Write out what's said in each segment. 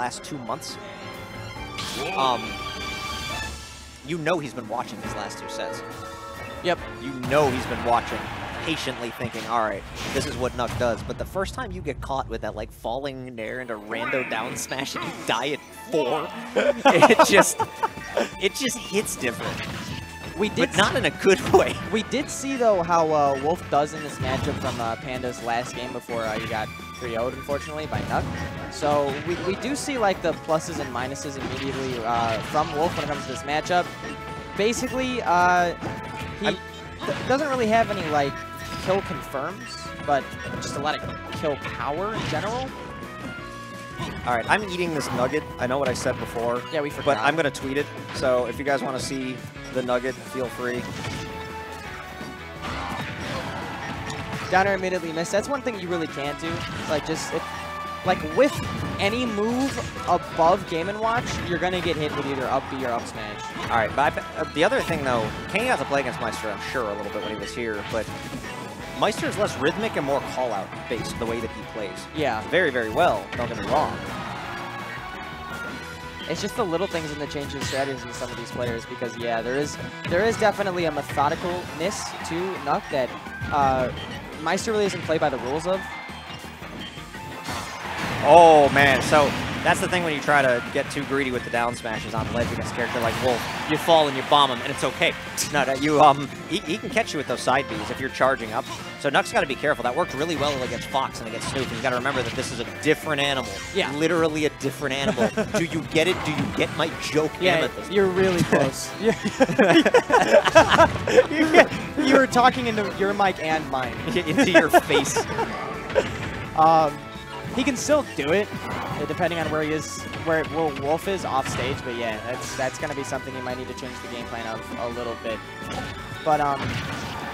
last 2 months. You know he's been watching these last two sets. Yep. You know he's been watching, patiently thinking, all right, this is what Knuck does. But the first time you get caught with that, like, falling nair into rando down smash and you die at 4, it just hits different. But not in a good way. We did see, though, how Wolf does in this matchup from Panda's last game before he got 3-0'd, unfortunately, by Knuck. So we do see, like, the pluses and minuses immediately from Wolf when it comes to this matchup. Basically, he doesn't really have any, like, kill confirms, but just a lot of kill power in general. All right, I'm eating this nugget. I know what I said before. Yeah, we forgot. But I'm going to tweet it. So if you guys want to see the nugget, feel free. Downer immediately missed. That's one thing you really can't do. Like, just, like, with any move above Game & Watch, you're going to get hit with either up B or up smash. All right, but the other thing, though, Kain got to play against Meister, I'm sure, a little bit when he was here, but Meister is less rhythmic and more call-out based the way that he plays. Yeah. Very, very well, don't get me wrong. It's just the little things in the change in strategies in some of these players because, yeah, there is definitely a methodicalness to Knuck that Meister really doesn't play by the rules of. Oh, man. So that's the thing when you try to get too greedy with the down smashes on the ledge against a character like Wolf. You fall and you bomb him, and it's okay. No, no, you he can catch you with those side Bs if you're charging up. So Knuck's got to be careful. That worked really well against Fox and against Snoop. And you got to remember that this is a different animal. Yeah. Literally a different animal. Do you get it? Do you get my joke? Yeah, you're really close. You were talking into your mic and mine. Into your face. He can still do it, depending on where he is, where Wolf is off stage. But yeah, that's going to be something he might need to change the game plan of a little bit. But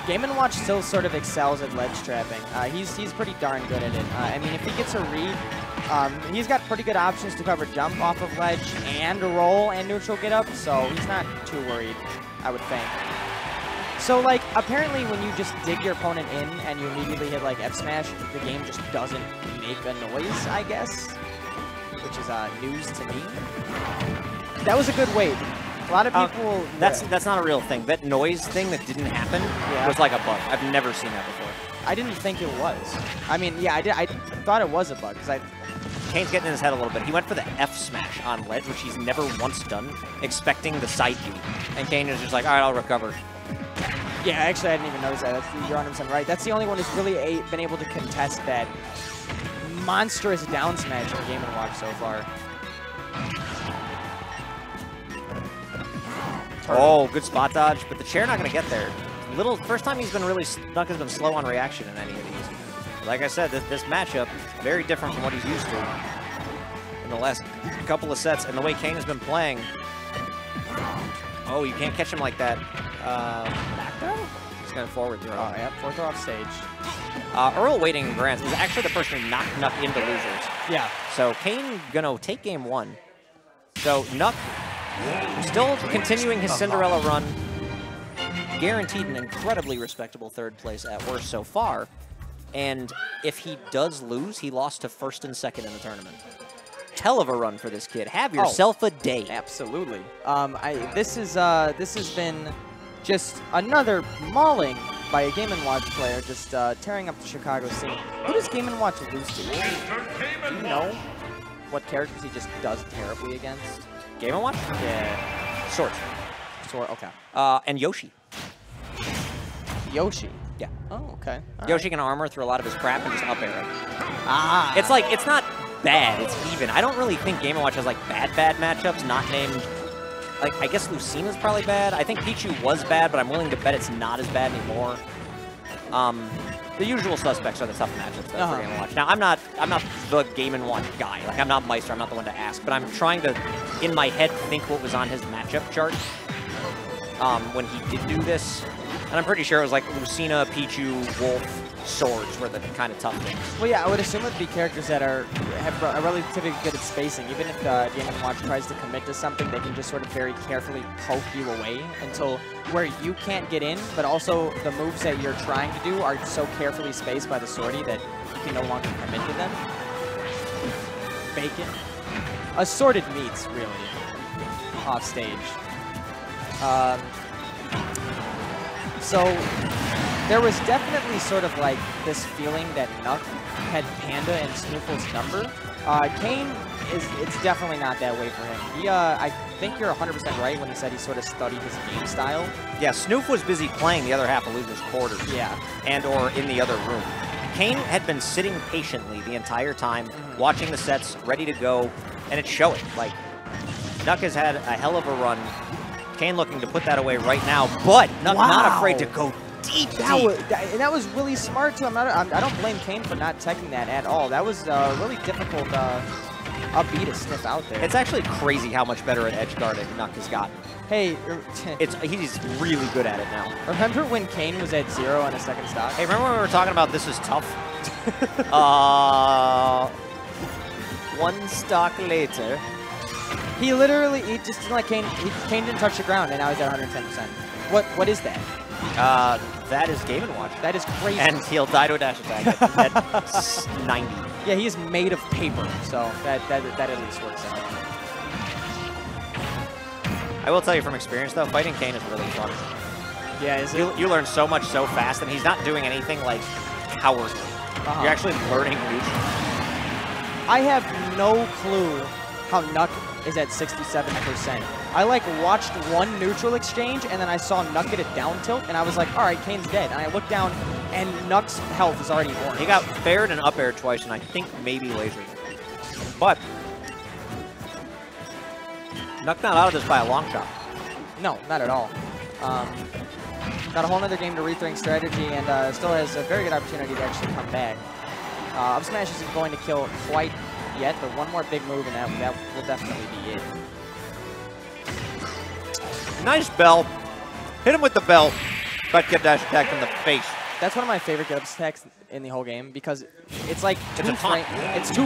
Game & Watch still sort of excels at ledge trapping. He's pretty darn good at it. I mean, if he gets a read, he's got pretty good options to cover jump off of ledge and roll and neutral get up. So he's not too worried, I would think. So, like, apparently when you just dig your opponent in and you immediately hit, like, F smash, the game just doesn't make a noise, I guess. Which is news to me. That was a good wait. A lot of people... That's not a real thing. That noise thing that didn't happen was like a bug. I've never seen that before. I didn't think it was. I mean, yeah, I thought it was a bug, because Kane's getting in his head a little bit. He went for the F smash on ledge, which he's never once done, expecting the side B. And Kain is just like, all right, I'll recover. Yeah, actually, I didn't even notice that. That's, you're 100% right. That's the only one who's really been able to contest that monstrous down smash in Game & Watch so far. Oh, good spot dodge, but the chair not going to get there. First time he's been really stuck, has been slow on reaction in any of these. Like I said, this matchup, very different from what he's used to in the last couple of sets, and the way Kain has been playing. Oh, you can't catch him like that. Back throw? He's going forward throw. Oh, yeah, forward throw off stage. Earl waiting in Grants is actually the person who knocked Knuck into losers. Yeah. So Kain going to take game one. So Knuck still continuing his Cinderella run. Guaranteed an incredibly respectable third place at worst so far. And if he does lose, he lost to first and second in the tournament. Hell of a run for this kid. Have yourself a day. Absolutely. This has been just another mauling by a Game & Watch player, just tearing up the Chicago scene. Who does Game & Watch lose to? Do you know what characters he just does terribly against? Game & Watch? Yeah. Sword, okay. And Yoshi. Yoshi? Yeah. Oh, okay. All Yoshi can armor through a lot of his crap and just up air it. Ah. It's like, it's not bad, it's even. I don't really think Game & Watch has, like, bad matchups, not named... Like, I guess Lucina's probably bad. I think Pichu was bad, but I'm willing to bet it's not as bad anymore. The usual suspects are the tough matchups though, for Game & Watch. Now, I'm not the Game & Watch guy. Like, I'm not Meister. I'm not the one to ask. But I'm trying to, in my head, think what was on his matchup chart when he did do this. And I'm pretty sure it was like Lucina, Pichu, Wolf, Swords were the kind of tough things. Well, yeah, I would assume it would be characters that are relatively good at spacing. Even if Game & Watch tries to commit to something, they can just sort of very carefully poke you away until where you can't get in, but also the moves that you're trying to do are so carefully spaced by the sortie that you can no longer commit to them. Bacon. assorted meats, really, off stage. So there was definitely sort of like this feeling that Knuck had Panda and Snoople's number. Kain it's definitely not that way for him. He, I think you're 100% right when you said he sort of studied his game style. Yeah, Snoop was busy playing the other half of Loser's Quarters. Yeah. And or in the other room. Kain had been sitting patiently the entire time, watching the sets, ready to go, and it's showing. Like, Knuck has had a hell of a run. Kain looking to put that away right now, but Knuck not afraid to go deep. That was really smart, too. I don't blame Kain for not teching that at all. That was really difficult. Upbeat is stiff out there. It's actually crazy how much better at edge guarding Knuck has gotten. Hey, he's really good at it now. Remember when Kain was at 0 on a second stock? Hey, remember when we were talking about this is tough? One stock later, he just didn't let Kain. Kain didn't touch the ground, and now he's at 110%. What is that? That is Game & Watch. That is crazy. And he'll Dido Dash attack at 90. Yeah, he is made of paper, so that at least works out. I will tell you from experience, though, fighting Kain is really fun. Yeah, is it? You learn so much so fast, and he's not doing anything, like, cowardly. You're actually learning new. I have no clue how Knuck is at 67%. I, like, watched one neutral exchange, and then I saw Knuck get a down tilt, and I was like, all right, Kane's dead. And I looked down, and Knuck's health is already orange. He got fared and up aired twice, and I think maybe laser. But Knuck not out of this by a long shot. No, not at all. Got a whole other game to rethink strategy, and still has a very good opportunity to actually come back. Up smash isn't going to kill quite yet, but one more big move, and that will definitely be it. Nice bell. Hit him with the bell, but get dash attacked in the face. That's one of my favorite get-up attacks in the whole game, because it's like two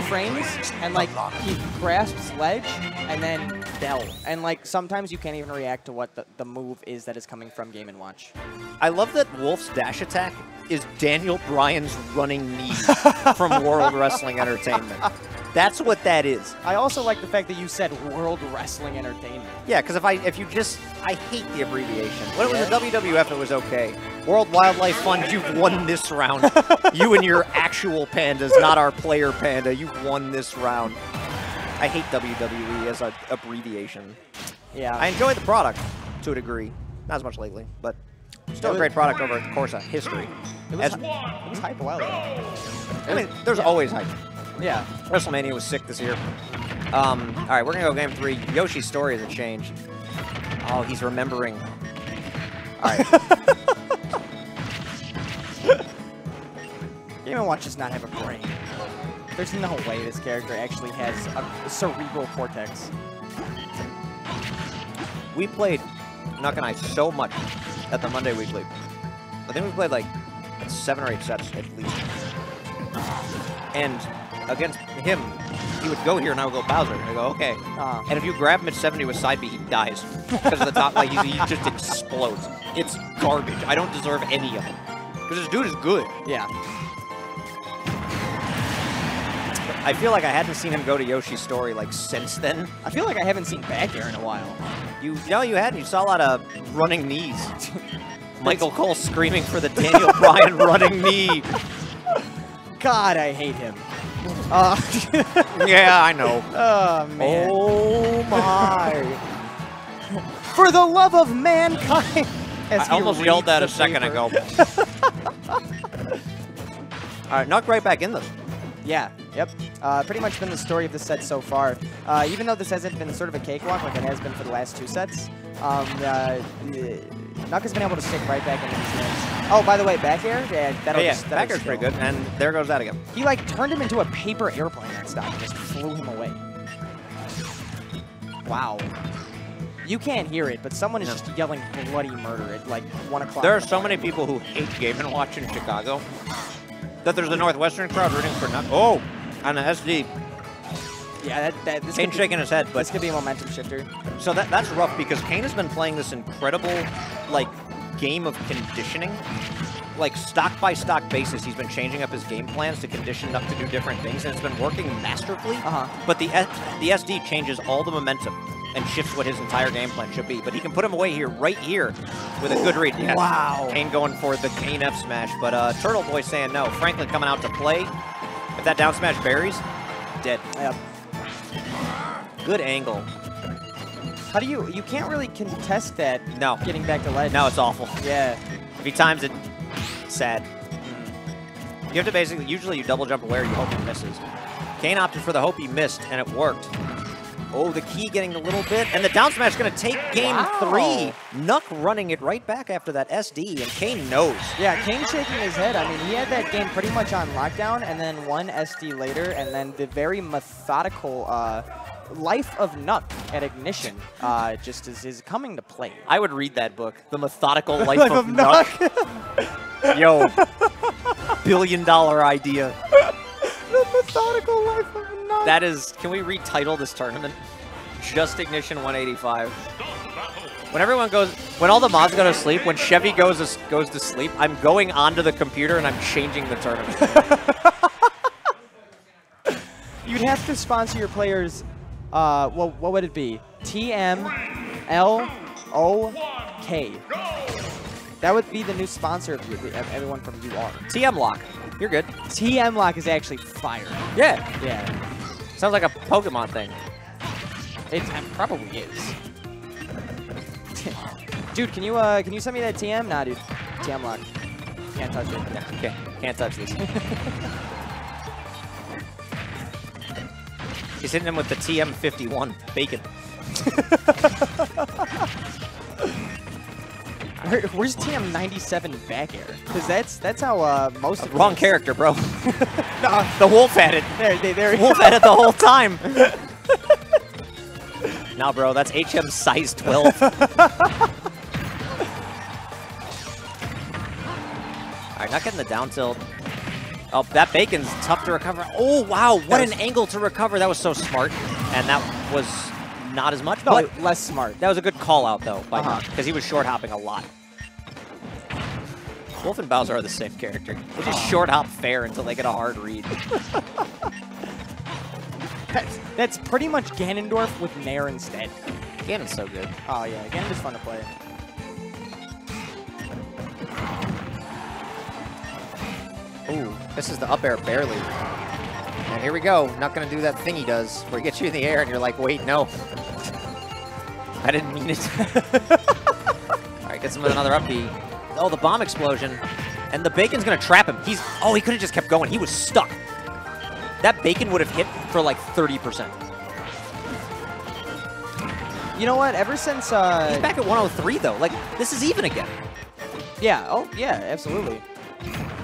frames, and like he grasps ledge and then bell. And like sometimes you can't even react to what the move is that is coming from Game & Watch. I love that Wolf's dash attack is Daniel Bryan's running knee from World Wrestling Entertainment. That's what that is. I also like the fact that you said World Wrestling Entertainment. Yeah, because I hate the abbreviation. When it was a WWF, it was okay. World Wildlife Fund, you've won this round. You and your actual pandas, not our player panda. You've won this round. I hate WWE as an abbreviation. Yeah. I enjoy the product to a degree. Not as much lately, but still a great product over the course of history. It was hype a while ago. I mean, there's always hype. Yeah, WrestleMania was sick this year. All right, we're going to go game three. Yoshi's Story has changed. Oh, he's remembering. All right. Game & Watch does not have a brain. There's no way this character actually has a cerebral cortex. We played Knuck and I so much at the Monday Weekly. I think we played like 7 or 8 sets at least. And against him, he would go here, and I would go Bowser. And I go, okay. And if you grab him at 70 with side B, he dies. Because of the top, like, he just explodes. It's garbage. I don't deserve any of it. Because this dude is good. Yeah. I feel like I hadn't seen him go to Yoshi's Story, like, since then. I feel like I haven't seen back air in a while. No, you hadn't. You saw a lot of running knees. Michael Cole screaming for the Daniel Bryan running knee. God, I hate him. Yeah, I know. Oh, man. Oh, my. For the love of mankind. I almost yelled that a second ago. All right, Knuck right back in this. Yeah, yep. Pretty much been the story of the set so far. Even though this hasn't been sort of a cakewalk like it has been for the last 2 sets, Knuck has been able to stick right back into these games. Oh, by the way, back air? Yeah, back air's pretty good, and there goes that again. He, like, turned him into a paper airplane that stopped and just flew him away. Wow. You can't hear it, but someone is just yelling bloody murder at, like, 1 o'clock. There are so many people who hate Game & Watch in Chicago that there's a Northwestern crowd rooting for Knuck. Oh, on the SD. Yeah, this Kain shaking his head, but... This could be a momentum shifter. So that's rough, because Kain has been playing this incredible, like... game of conditioning. Like, stock-by-stock basis, he's been changing up his game plans to condition up to do different things, and it's been working masterfully. But the SD changes all the momentum and shifts what his entire game plan should be. But he can put him away here, right here, with a good read. Yeah. Wow. Kain going for the Kain F smash, but Turtle Boy saying no. Franklin coming out to play. If that down smash buries, dead. Yep. Good angle. How do you... You can't really contest that. No. Getting back to ledge. No, it's awful. Yeah. If he times it, sad. You have to basically... Usually you double jump aware, you hope he misses. Kain opted for the hope he missed, and it worked. Oh, the key getting a little bit, and the down smash going to take game three. Knuck running it right back after that SD, and Kain knows. Yeah, Kain shaking his head. I mean, he had that game pretty much on lockdown, and then one SD later, and then the very methodical life of Knuck at Ignition just is coming to play. I would read that book, The Methodical Life, of Knuck. Yo, billion-dollar idea. The Methodical Life of Knuck. That is, can we retitle this tournament? Just Ignition 185. When everyone goes, when all the mods go to sleep, when Chevy goes to sleep, I'm going onto the computer and I'm changing the tournament. You'd have to sponsor your players, what would it be? TMLOK. That would be the new sponsor of everyone from UR. TMLOK. You're good. TMLOK is actually fire. Yeah. Yeah. Sounds like a Pokemon thing. It probably is. Dude, can you send me that TM? Nah, dude. TMLOK. Can't touch it. No, okay. Can't touch this. He's hitting him with the TM51 bacon. Where's TM97 back air? Because that's how most of wrong character, bro. The wolf had it. There wolf had it the whole time. Nah, bro, that's HM size 12. All right, not getting the down tilt. Oh, that bacon's tough to recover. Oh, wow, what an angle to recover. That was so smart, and that was... Not as much, but less smart. That was a good call out, though, by Knuck, because he was short hopping a lot. Wolf and Bowser are the same character. They just short hop fair until they get a hard read. That's pretty much Ganondorf with Nair instead. Ganon's so good. Oh, yeah. Ganon is fun to play. Ooh, this is the up air barely. And here we go. Not going to do that thing he does where he gets you in the air and you're like, wait, no. I didn't mean it. All right, gets him with another up B. Oh, the bomb explosion. And the bacon's going to trap him. He's... Oh, he could have just kept going. He was stuck. That bacon would have hit for like 30%. You know what? Ever since... He's back at 103, though. Like, this is even again. Yeah. Oh, yeah, absolutely.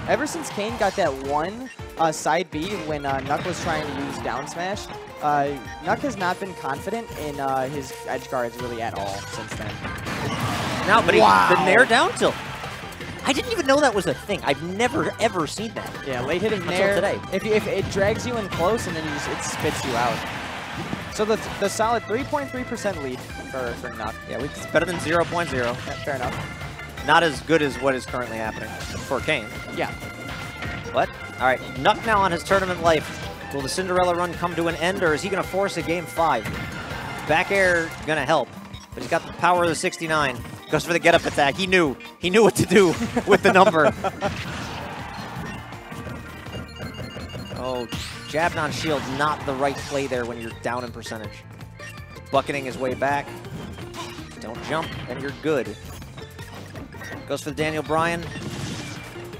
Ever since Kain got that one side B when Knuck was trying to use down smash, Knuck has not been confident in his edge guards really at all since then. No, but wow. The Nair down tilt. I didn't even know that was a thing. I've never, ever seen that. Yeah, late hitting Nair. Today. If it drags you in close and then you just, it spits you out. So the solid 3.3% lead for Knuck. Yeah, it's better than 0.0. Yeah, fair enough. Not as good as what is currently happening for Kain. Yeah. What? All right, Knuck now on his tournament life. Will the Cinderella run come to an end, or is he going to force a game five? Back air going to help, but he's got the power of the 69. Goes for the get-up attack. He knew what to do with the number. Oh, jab non shield, not the right play there when you're down in percentage. Bucketing his way back. Don't jump, and you're good. Goes for the Daniel Bryan.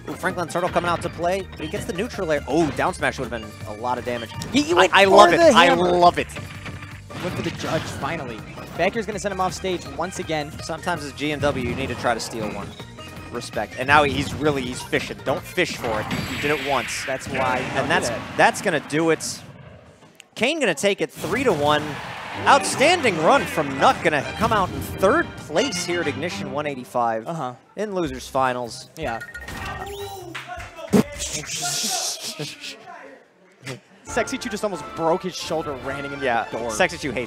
Ooh, Franklin Turtle coming out to play, but he gets the neutral air. Oh, down smash would have been a lot of damage. I love it. I love it. Went for the judge, finally. Baker's going to send him off stage once again. Sometimes as G&W, you need to try to steal one. Respect. And now he's fishing. Don't fish for it. You did it once. That's why. And that's going to do it. Kain going to take it 3-1. Outstanding run from Knuck, gonna come out in third place here at Ignition 185 in losers finals. Yeah. Sexy Two just almost broke his shoulder, ran into the door. Sexy Two hates.